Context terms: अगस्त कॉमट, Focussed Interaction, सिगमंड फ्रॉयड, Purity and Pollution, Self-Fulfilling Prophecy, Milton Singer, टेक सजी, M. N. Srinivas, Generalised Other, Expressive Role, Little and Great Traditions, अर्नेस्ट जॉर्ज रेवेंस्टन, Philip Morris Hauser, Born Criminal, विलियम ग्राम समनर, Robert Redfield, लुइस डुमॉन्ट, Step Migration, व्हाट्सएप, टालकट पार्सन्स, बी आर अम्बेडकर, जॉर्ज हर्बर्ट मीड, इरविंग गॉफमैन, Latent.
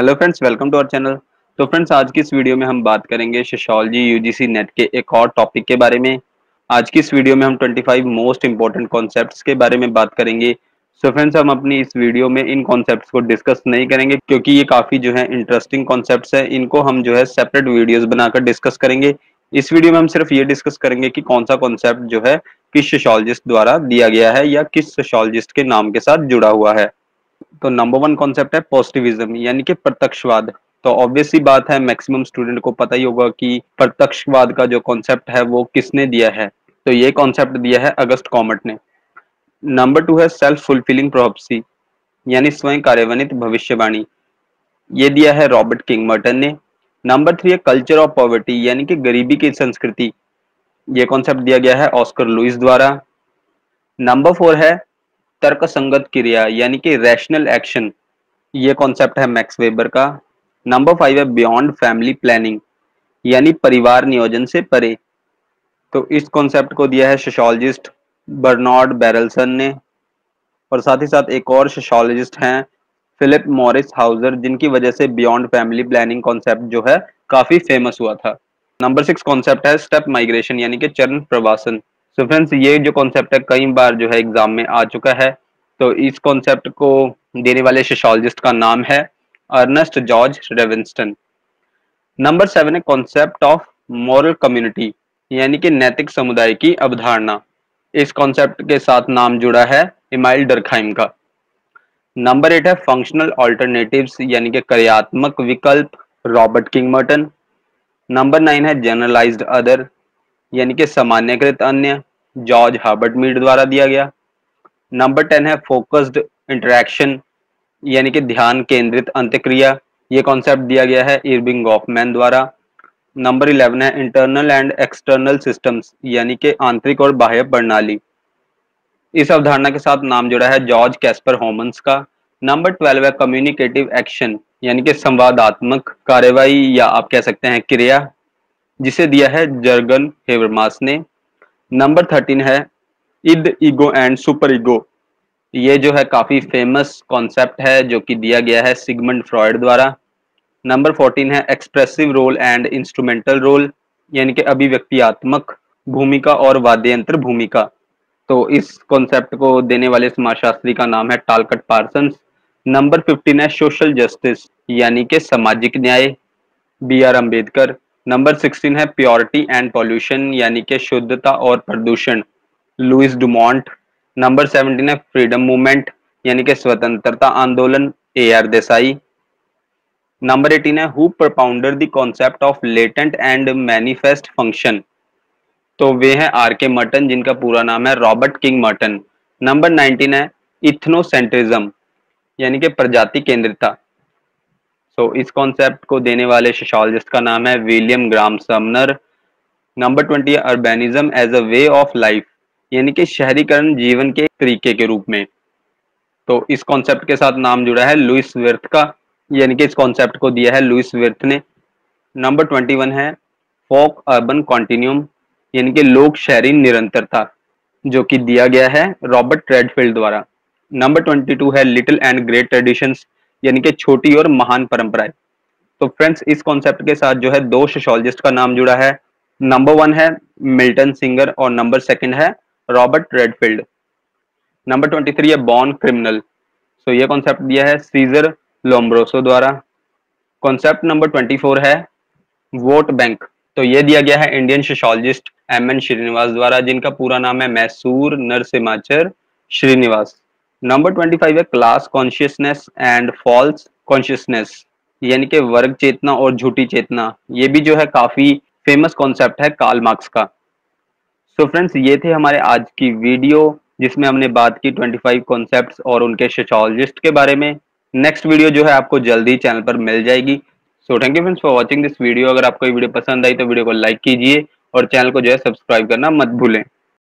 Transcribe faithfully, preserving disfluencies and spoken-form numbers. Hello friends, welcome to our channel. तो friends, आज की इस वीडियो में हम बात करेंगे सोशियोलॉजी यूजीसी नेट के एक और टॉपिक के बारे में। आज की इस वीडियो में हम पच्चीस मोस्ट इंपॉर्टेंट कॉन्सेप्ट्स के बारे में बात करेंगे। सो फ्रेंड्स, हम अपनी इस वीडियो में इन कॉन्सेप्ट्स को डिस्कस नहीं करेंगे क्योंकि ये काफ़ी जो है इंटरेस्टिंग कॉन्सेप्ट्स हैं। इनको हम जो है सेपरेट वीडियोज़ बनाकर डिस्कस करेंगे। इस वीडियो में हम सिर्फ ये डिस्कस करेंगे कि कौन सा कॉन्सेप्ट जो है किस सोशियोलॉजिस्ट द्वारा दिया गया है या किस सोशियोलॉजिस्ट के नाम के साथ जुड़ा हुआ है। तो नंबर वन कॉन्सेप्ट है पॉजिटिविज्म यानी कि प्रत्यक्षवाद। तो ऑब्वियसली बात है, मैक्सिमम स्टूडेंट को पता ही होगा कि प्रत्यक्षवाद का जो कॉन्सेप्ट है वो किसने दिया है। तो ये कॉन्सेप्ट दिया है अगस्त कॉमट ने। नंबर टू है सेल्फ फुलफिलिंग प्रोफेसी यानी स्वयं कार्यान्वित भविष्यवाणी, ये दिया है रॉबर्ट किंग मर्टन ने। नंबर थ्री है कल्चर ऑफ पॉवर्टी यानी कि गरीबी की संस्कृति, ये कॉन्सेप्ट दिया गया है ऑस्कर लुइस द्वारा। नंबर फोर है तर्क संगत क्रिया यानी कि रैशनल एक्शन, ये कॉन्सेप्ट है मैक्स वेबर का। नंबर फाइव है बियॉन्ड फैमिली प्लानिंग यानी परिवार नियोजन से परे, तो इस कॉन्सेप्ट को दिया है सोशियोलॉजिस्ट बर्नार्ड बेरेलसन ने। और साथ ही साथ एक और सोशियोलॉजिस्ट हैं फिलिप मॉरिस हाउजर, जिनकी वजह से बियॉन्ड फैमिली प्लानिंग कॉन्सेप्ट जो है काफ़ी फेमस हुआ था। नंबर सिक्स कॉन्सेप्ट है स्टेप माइग्रेशन यानी कि चरण प्रवासन। तो फ्रेंड्स, ये जो कॉन्सेप्ट है कई बार जो है एग्जाम में आ चुका है। तो इस कॉन्सेप्ट को देने वाले सोशियोलॉजिस्ट का नाम है अर्नेस्ट जॉर्ज रेवेंस्टन। Number seven है कॉन्सेप्ट ऑफ मॉरल कम्युनिटी यानी कि नैतिक समुदाय की अवधारणा, इस कॉन्सेप्ट के साथ नाम जुड़ा है एमाइल डरखाइम का। नंबर एट है फंक्शनल ऑल्टरनेटिव्स यानी कि कार्यात्मक विकल्प, Robert King Merton. Number nine है जनरलाइज्ड अदर यानी कि सामान्यकृत अन्य, जॉर्ज हर्बर्ट मीड द्वारा दिया गया। नंबर टेन है फोकस्ड इंटरेक्शन यानी कि ध्यान केंद्रित अंतक्रिया, ये कॉन्सेप्ट दिया गया है इरविंग गॉफमैन द्वारा। नंबर इलेवन है इंटरनल एंड एक्सटर्नल सिस्टम्स यानी कि आंतरिक और बाह्य प्रणाली, इस अवधारणा के साथ नाम जुड़ा है जॉर्ज कैस्पर होमन्स का। नंबर ट्वेल्व है कम्युनिकेटिव एक्शन यानी कि संवादात्मक कार्रवाई या आप कह सकते हैं क्रिया, जिसे दिया है जर्गन हेबरमास ने। नंबर थर्टीन है id ego and super ego, ये जो है काफ़ी फेमस कॉन्सेप्ट है जो कि दिया गया है सिगमंड फ्रॉयड द्वारा। नंबर फोर्टीन है expressive role and instrumental role यानी कि अभिव्यक्तियात्मक भूमिका और वाद्ययंत्र भूमिका, तो इस कॉन्सेप्ट को देने वाले समाजशास्त्री का नाम है टालकट पार्सन्स। नंबर फिफ्टीन है सोशल जस्टिस यानी कि सामाजिक न्याय, बी आर अम्बेडकर। Number sixteen है प्योरिटी एंड पॉल्यूशन यानी कि शुद्धता और प्रदूषण, लुइस डुमॉन्ट। नंबर सेवनटीन है फ्रीडम मूवमेंट यानी कि स्वतंत्रता आंदोलन, A R Desai. Number eighteen है who propounded the concept of latent and manifest function, तो वे हैं आर के मर्टन, जिनका पूरा नाम है Robert King Merton. Number nineteen है इथनोसेंट्रिज्म यानी कि प्रजाति केंद्रिता, तो इस कॉन्सेप्ट को देने वाले सोशियोलॉजिस्ट का नाम है विलियम ग्राम समनर। Number twenty है urbanism as a way of life यानी कि शहरीकरण जीवन के तरीके के रूप में, तो इस कॉन्सेप्ट के साथ नाम जुड़ा है लुइस विर्थ का, यानी कि इस कॉन्सेप्ट को दिया है लुइस विर्थ ने। नंबर ट्वेंटी वन है फोक अर्बन कॉन्टिन्यूम यानी कि लोक शहरी निरंतरता, जो कि दिया गया है रॉबर्ट रेडफील्ड द्वारा। नंबर ट्वेंटी टू है लिटिल एंड ग्रेट ट्रेडिशंस यानी कि छोटी और महान परंपराएं, तो फ्रेंड्स इस कॉन्सेप्ट के साथ जो है दो सोशियोलॉजिस्ट का नाम जुड़ा है। नंबर वन है मिल्टन सिंगर और नंबर सेकंड है Robert Redfield. Number twenty three है बॉर्न क्रिमिनल, सो ये कॉन्सेप्ट दिया है सीजर लोम्ब्रोसो द्वारा। कॉन्सेप्ट नंबर ट्वेंटी फोर है वोट बैंक, तो ये दिया गया है Indian sociologist M N Srinivas द्वारा, जिनका पूरा नाम है Mysore Narasimhachar Srinivas. Number twenty five है class consciousness and false consciousness यानी कि वर्ग चेतना और झूठी चेतना, ये भी जो है काफ़ी फेमस कॉन्सेप्ट है कार्ल मार्क्स का। सो फ्रेंड्स, ये थे हमारे आज की वीडियो जिसमें हमने बात की पच्चीस कॉन्सेप्ट्स और उनके सोशियोलॉजिस्ट के बारे में। नेक्स्ट वीडियो जो है आपको जल्दी चैनल पर मिल जाएगी। So thank you friends for watching this video. अगर आपको ये वीडियो पसंद आई तो वीडियो को लाइक कीजिए और चैनल को जो है सब्सक्राइब करना मत भूलें।